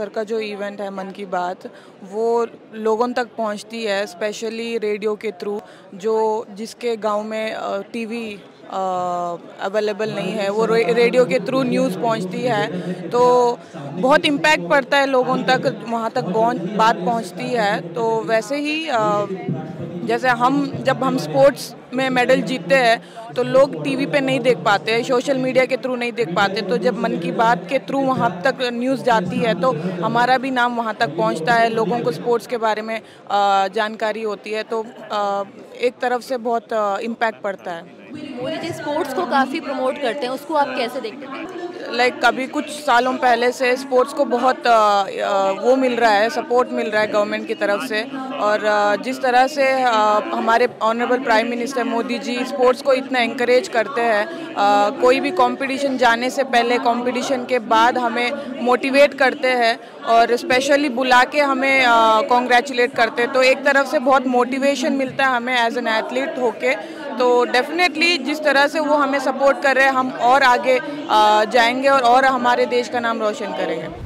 Sir का जो event है मन की बात, वो लोगों तक पहुंचती है स्पेशली रेडियो के थ्रू। जो जिसके गांव में टीवी अवेलेबल नहीं है वो रेडियो के थ्रू न्यूज़ पहुंचती है, तो बहुत इम्पैक्ट पड़ता है लोगों तक, वहां तक बात पहुंचती है। तो वैसे ही जैसे जब हम स्पोर्ट्स में मेडल जीतते हैं तो लोग टीवी पे नहीं देख पाते, सोशल मीडिया के थ्रू नहीं देख पाते, तो जब मन की बात के थ्रू वहाँ तक न्यूज़ जाती है तो हमारा भी नाम वहाँ तक पहुँचता है, लोगों को स्पोर्ट्स के बारे में जानकारी होती है, तो एक तरफ से बहुत इम्पैक्ट पड़ता है। मोदी जी स्पोर्ट्स को काफ़ी प्रमोट करते हैं, उसको आप कैसे देखते हैं? लाइक अभी कुछ सालों पहले से स्पोर्ट्स को बहुत वो मिल रहा है, सपोर्ट मिल रहा है गवर्नमेंट की तरफ से, और जिस तरह से हमारे honourable prime minister Modi ji sports को इतना एंकरेज करते हैं, कोई भी कंपटीशन जाने से पहले, कंपटीशन के बाद हमें मोटिवेट करते हैं और स्पेशली बुला के हमें कॉन्ग्रेचुलेट करते हैं, तो एक तरफ से बहुत मोटिवेशन मिलता है हमें एज एन एथलीट होके। तो डेफिनेटली जिस तरह से वो हमें सपोर्ट कर रहे हैं, हम और आगे जाएंगे और हमारे देश का नाम रोशन करेंगे।